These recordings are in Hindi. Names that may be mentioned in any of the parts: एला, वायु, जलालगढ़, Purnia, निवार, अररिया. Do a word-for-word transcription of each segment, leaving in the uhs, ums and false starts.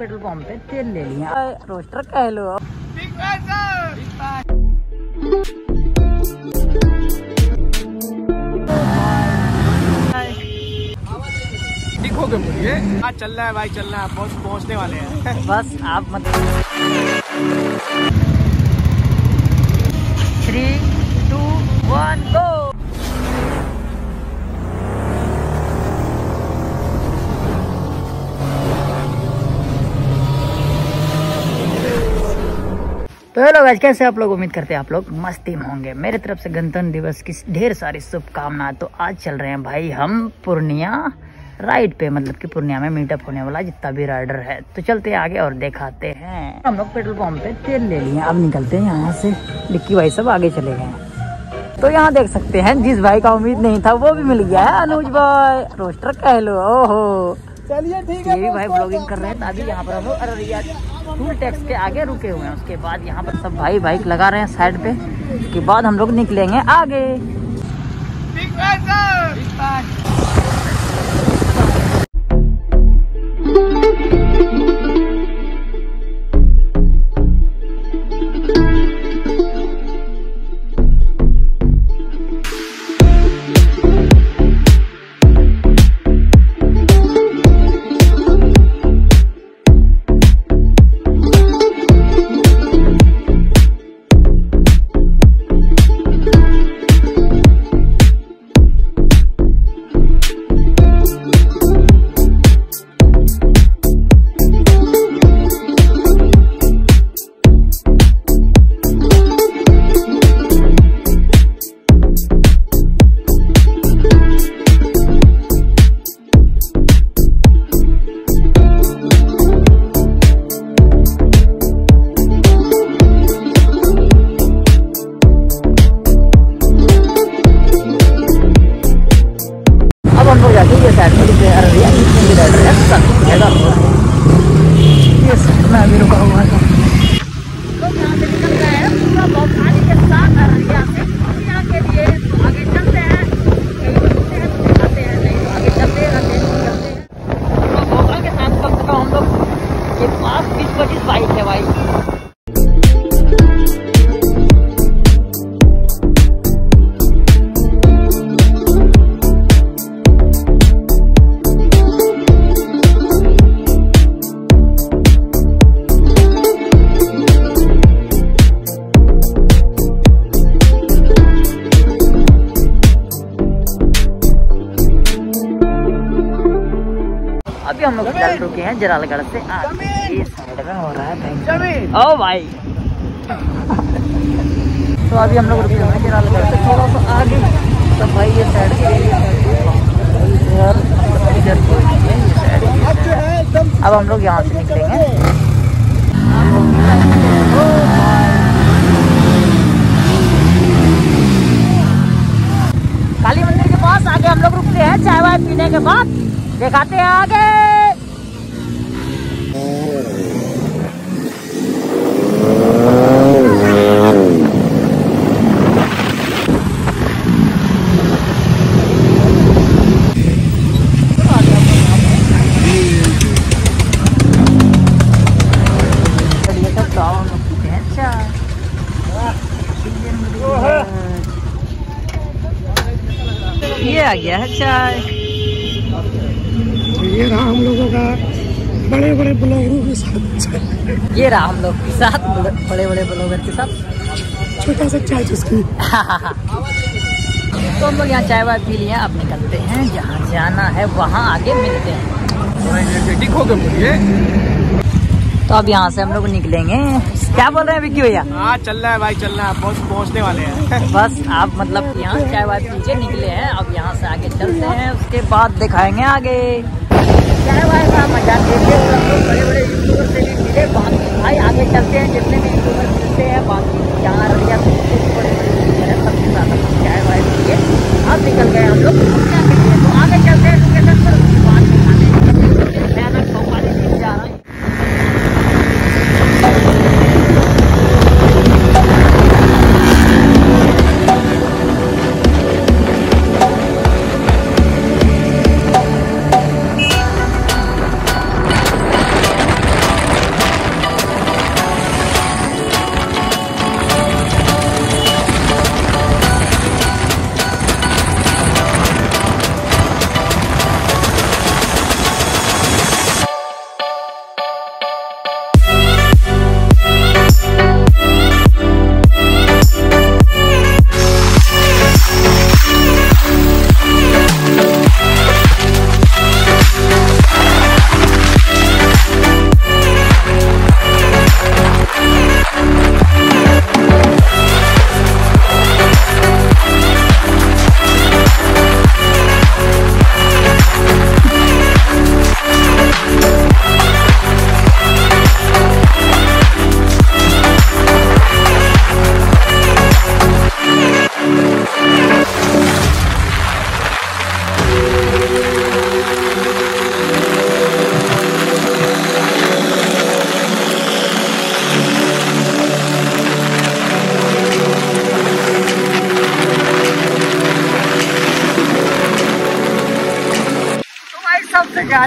पेट्रोल पंप पे तेल ले लिया, रोस्टर कह लो। दिखोगे मुझे? हाँ चल रहा है भाई, चल रहा है, बस पहुँचने वाले हैं। बस आप मत। Three two one go. तो हेलो गाइस, कैसे आप लोग? उम्मीद करते हैं आप लोग मस्ती में होंगे। मेरे तरफ से गणतंत्र दिवस की ढेर सारी शुभकामनाएं। तो आज चल रहे हैं भाई हम पूर्णिया राइड पे, मतलब कि पूर्णिया में मीटअप होने वाला जितना भी राइडर है। तो चलते हैं आगे और दिखाते हैं। हम लोग पेट्रोल पंप पे तेल ले लिए, अब निकलते हैं यहाँ से। लिक्की भाई सब आगे चले गए। तो यहाँ देख सकते हैं जिस भाई का उम्मीद नहीं था वो भी मिल गया है, अनुज भाई, रोस्टर कह लो। ओहो चलिए ठीक है, ये भाई ब्लॉगिंग कर रहे हैं। ताकि यहाँ पर हम लोग अररिया टूल टैक्स के आगे रुके हुए हैं। उसके बाद यहाँ पर सब भाई बाइक लगा रहे हैं साइड पे, उसके बाद हम लोग निकलेंगे आगे। अभी हम लोग चल रुके हैं जलालगढ़ से आगे, ये साइड में हो रहा है। ओ भाई तो अभी हम लोग रुके हैं जलालगढ़ से थोड़ा सा आगे। तो भाई ये साइड के, अब हम लोग यहाँ से निकलेंगे काली मंदिर के पास। आगे हम लोग रुकते हैं चाय वाय पीने के बाद, दिखाते हैं आगे। ये आ गया है चाय। ये रहा हम लोगों का बड़े बड़े ब्लॉगरों के साथ, ये रहा हम लोग के साथ बड़े बड़े ब्लॉगर के साथ छोटा सा चाय चुस्की। तो हम लोग यहाँ चाय वाय पी लिए, अब निकलते हैं जहाँ जाना है वहाँ, आगे मिलते हैं। ठीक हो गए मुझे। तो अब यहाँ से हम लोग निकलेंगे। क्या बोल रहे हैं विक्की भैया? हाँ चल रहा है भाई, चल रहा है, बस पहुँचने वाले हैं। बस आप मतलब यहाँ चाय वाय पीछे निकले हैं, अब यहाँ से आगे चलते हैं, उसके बाद दिखाएंगे आगे। चाय वाय का मजा देखिए, हम लोग बड़े बड़े यूट्यूबर से भी मिले। बाकी भाई आगे चलते हैं, जितने भी यूट्यूबर मिलते हैं, बाकी यहाँ अररिया से बड़े बड़े यूट्यूबर है, सबके साथ हम लोग चाय वाय पीछे अब निकल गए हम लोग। तो आगे चलते हैं लोकेशन पर, उसके बाद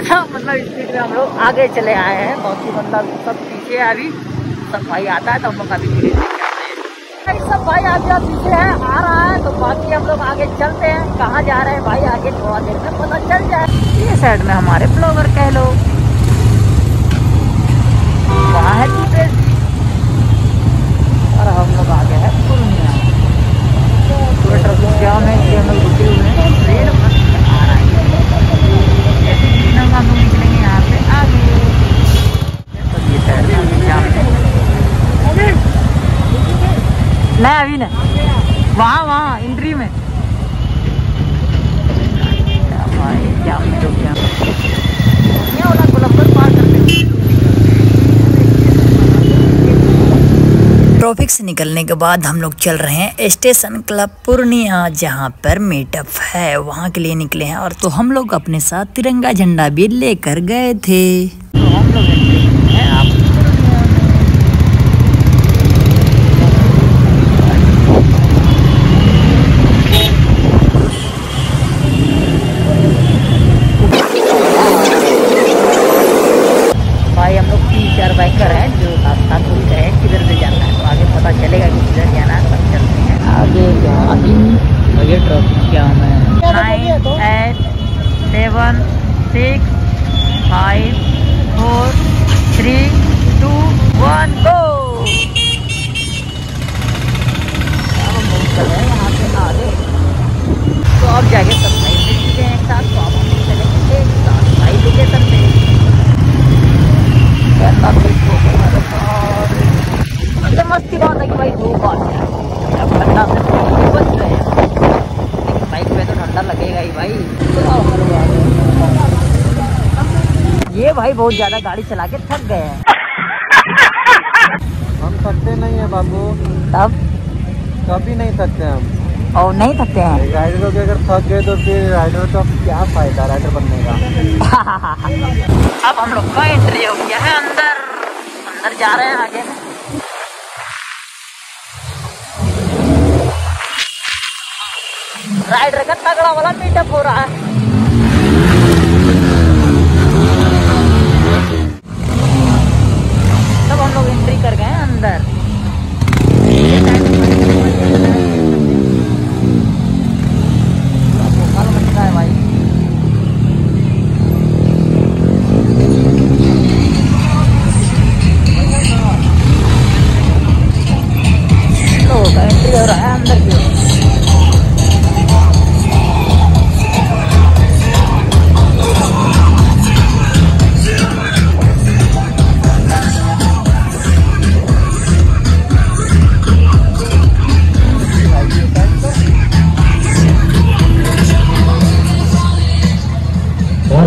ज़्यादा मतलब स्पीड में हम लोग आगे चले आए हैं, बहुत ही मतलब सब पीछे है। अभी सब भाई आता है तो हम लोग अभी धीरे धीरे, सब भाई आगे पीछे है आ रहा है, तो बाकी हम लोग आगे चलते हैं। कहाँ जा रहे हैं भाई आगे थोड़ा देर में पता चल जाए। ये साइड में हमारे फ्लोवर कह लो, वहाँ है टीपेज और हम लोग आ गए हैं पूर्णिया। क्या है ये हम लोग रुके हुए हैं, ट्रेन आ रही है, तीनों हम लोग निकलेंगे यहाँ से आगे। तो ये साइड में जाम है, नहीं अभी ना वहाँ वहाँ एंट्री में जाम जो क्या ट्रैफिक से निकलने के बाद हम लोग चल रहे हैं स्टेशन क्लब पूर्णिया, जहाँ पर मीटअप है, वहाँ के लिए निकले हैं। और तो हम लोग अपने साथ तिरंगा झंडा भी लेकर गए थे। तो हम लोग हैं आप थ्री टू वन गो। यहाँ से आगे तो आप जाके सब भाई मिल चुके हैं एक साथ, तो आप हम चलेंगे एक साथ भाई लोकेशन पे। सबसे मस्ती बात है कि भाई दो बात है, अब ठंडा से बच रहे हैं, लेकिन बाइक पे तो ठंडा लगेगा ही भाई। तो ये भाई बहुत ज्यादा गाड़ी चला के थक गए हैं। हम थकते नहीं है बाबू, तब कभी नहीं थकते हम। और नहीं थकते हैं राइडर के, अगर थक गए तो फिर राइडर का क्या फायदा राइडर बनने का। अब हम लोग का एंट्री हो गया है अंदर, अंदर जा रहे हैं आगे में। राइडर का तगड़ा वाला मीटअप हो रहा है। कर गए अंदर, है भाई तो एंट्री हो रहा है अंदर की।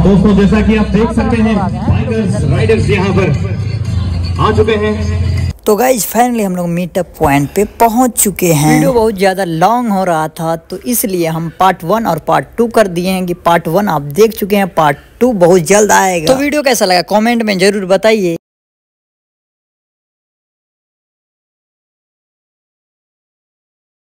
दोस्तों जैसा कि आप देख सकते हैं बाइकर्स राइडर्स यहाँ पर आ चुके हैं। तो गाइज फाइनली हम लोग मीटअप पॉइंट पे पहुंच चुके हैं। वीडियो बहुत ज़्यादा लॉन्ग हो रहा था तो इसलिए हम पार्ट वन और पार्ट टू कर दिए हैं, कि पार्ट वन आप देख चुके हैं, पार्ट टू बहुत जल्द आएगा। तो वीडियो कैसा लगा कमेंट में जरूर बताइए।